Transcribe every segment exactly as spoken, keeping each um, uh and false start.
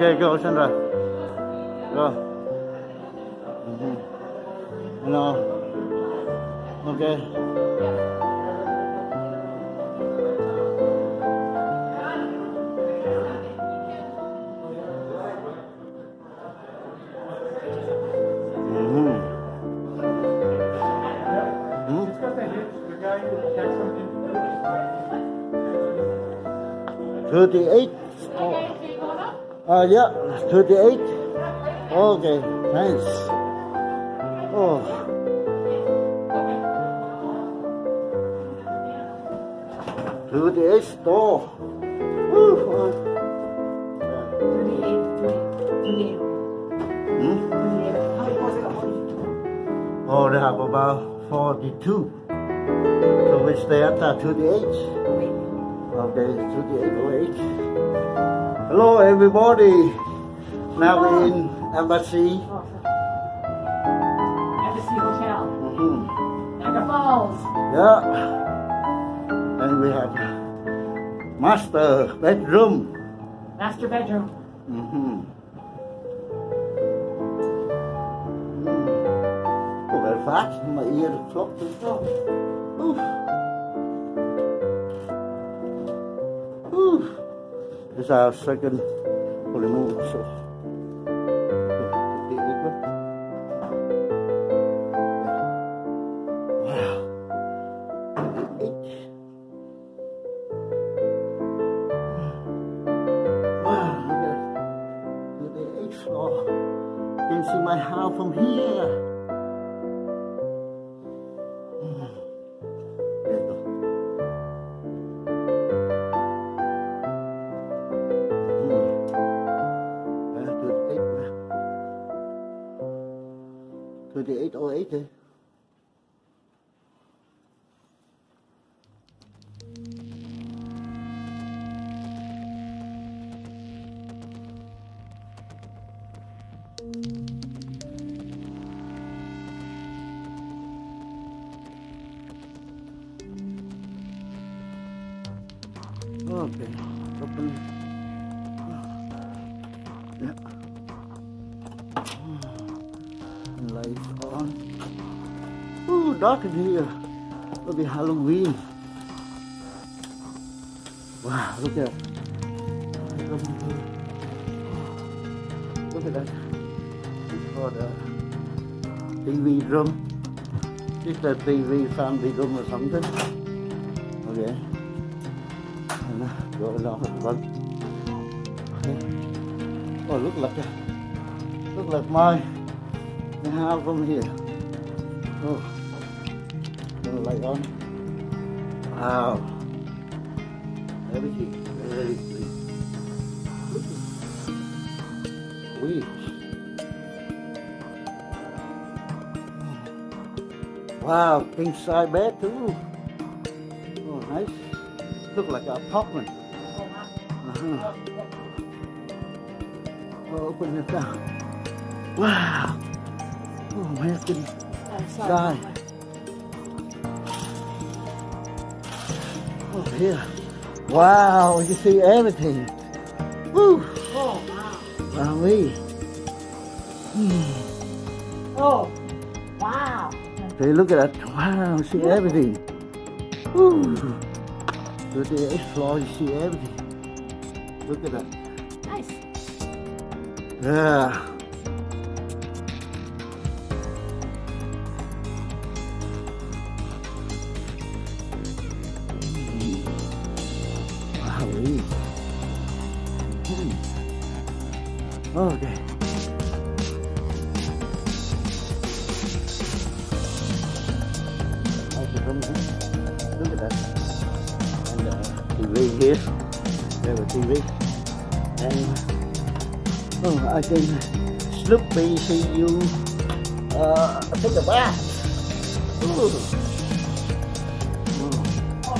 Okay, go, Sandra. Go. Mm-hmm. You know. Okay. Mm-hmm. Hmm? It's got the hips. The guy who checks something. thirty-eight. Oh. Uh, yeah, thirty-eight. Okay, nice. Oh. thirty-eight store. Woo. thirty-eight. Hmm? Oh, they have about forty-two. So which they have that thirty-eight? Okay, thirty-eight oh eight. Hello everybody, now we're in Embassy. Embassy Hotel. Mm-hmm. Niagara Falls. Yeah. And we have master bedroom. Master bedroom. Mm-hmm. Oh, very fast. My ear clock to stop. Oof. Oof. This is our second holy moon. So, wow, you can see my house from here. thirty-eight oh eight. Eh? Okay, open. Yeah. Lights on. Oh, dark in here. It'll be Halloween. Wow, look at that. Look at that. This is for the T V room. This is the T V family room or something. Okay. And uh, go along with one. Okay. Oh, look like that. Look like my. The house from here. Oh, no light on. Wow. Everything very clean. Sweet. Wow, king side bed too. Oh, nice. Look like an apartment. Uh-huh. Oh, open it down. Wow. Oh, my head's gonna die. Oh, here. Wow, you see everything. Woo! Oh, wow. Wow, we. Hmm. Oh, wow. They look at that. Wow, see yeah. everything. Woo! thirty-eighth floor, you see everything. Look at that. Nice. Yeah. Okay. Look at that. And the T V here. There's a T V. And oh, I can sloopy see you uh, take a bath. Ooh. Oh.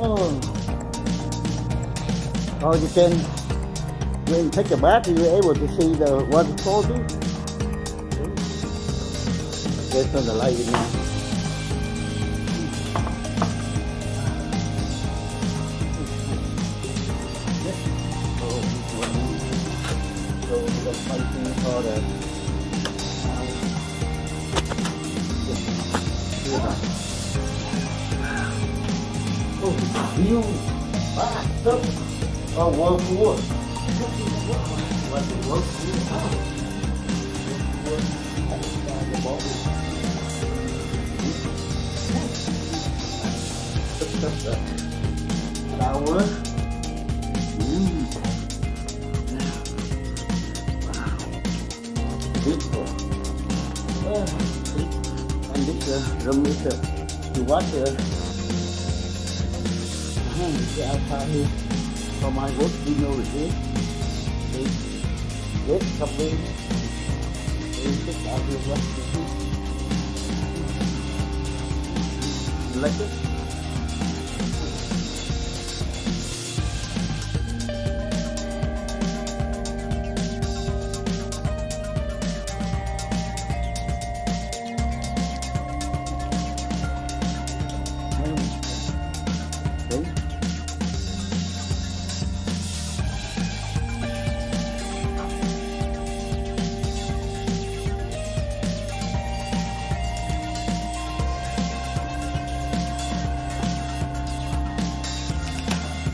Oh. Oh. Or you can, when you take a bath, you're able to see the waterfall too. Let's turn the light in now. Yeah. lighting powder. Oh, you ah, so oh, work for work. What the work for work. I work. Mm. Beautiful. Uh, and this uh, room is uh, the water. Hmm, see, I found it for my work dinner with it. It's great company. It's just out of the water. You like it?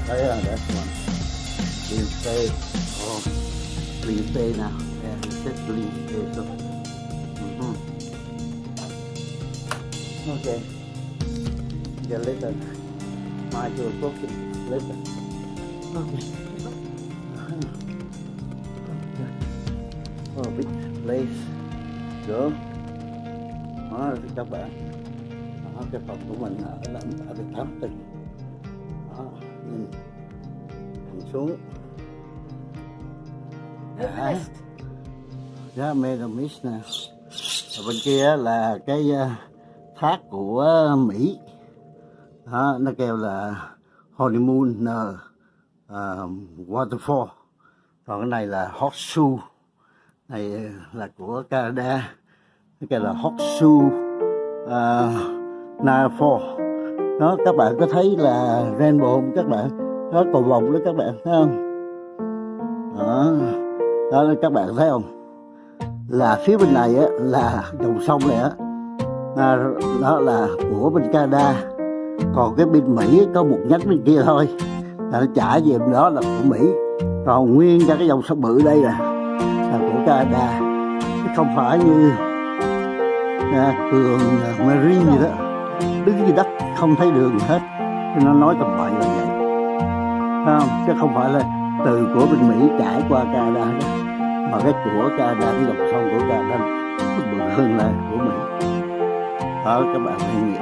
Oh yeah, that's one. Green space. Oh, green space now. Yeah, it's just green space. Mm-hmm. Okay. Yeah, later. My will cook it later. Okay. Oh, big place. Được. Đó, các bạn. Đó, cái phòng của mình ở là ở Việt Nam tỉnh. Đó. Nhìn xuống đã ra Megamist nè, bên kia là cái thác của Mỹ đó, nó kêu là Honeymoon uh, Waterfall, còn cái này là Horseshoe, này là của Canada, nó kêu là Horseshoe uh, Waterfall. Đó, các bạn có thấy là rainbow không các bạn? Nó cầu vồng đó các bạn thấy không? Đó, đó các bạn thấy không? Là phía bên này á, là dòng sông này á, đó là của bên Canada. Còn cái bên Mỹ có một nhánh bên kia thôi, là nó chả về bên đó là của Mỹ. Còn nguyên ra cái dòng sông bự đây nè, là của Canada. Chứ không phải như à, cường Marine gì đó. Đứng dưới đất không thấy đường hết, nó nói tầm bậy là vậy, thấy không? Chứ không phải là từ của bên Mỹ trải qua Canada đó, mà cái của Canada, cái dòng sông của Canada nó bự hơn là của Mỹ. Đó, các bạn hãy nghĩ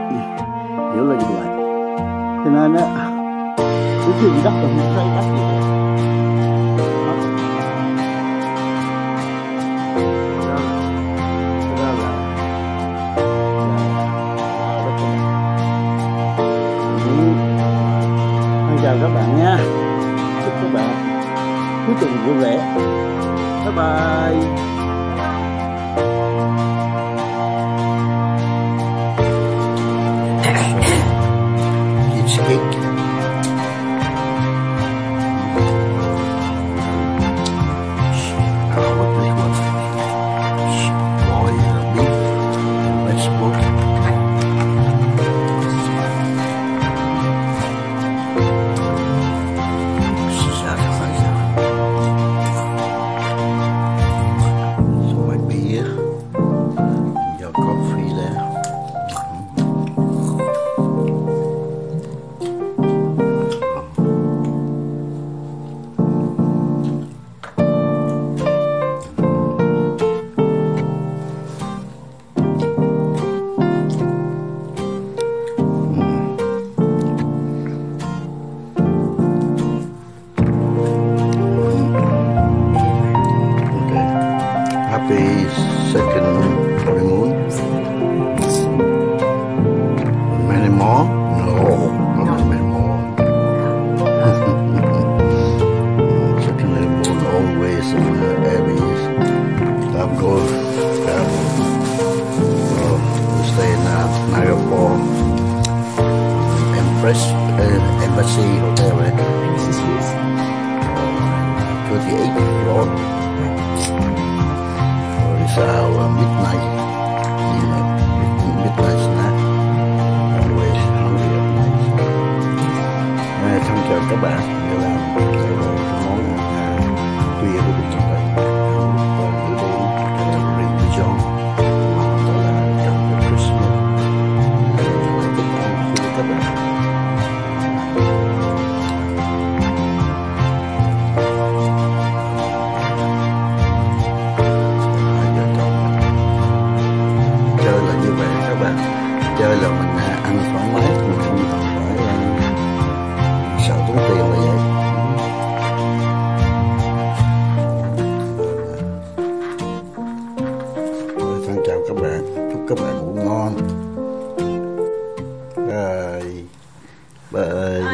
hiểu là như vậy. Cho nên á, cứ dưới đất là không thấy đất gì hết. Chào các bạn nha, chúc các bạn cuối tuần vui vẻ. Bye bye. Second honeymoon. Many more? No, not many more. Second honeymoon always in the areas. Love goes travel. Well, we stay in Singapore, Empress uh, Embassy Hotel, right? twenty-eighth floor. chúc các bạn ngủ ngon. Rồi bye.